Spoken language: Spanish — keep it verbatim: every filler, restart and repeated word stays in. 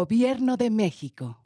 Gobierno de México.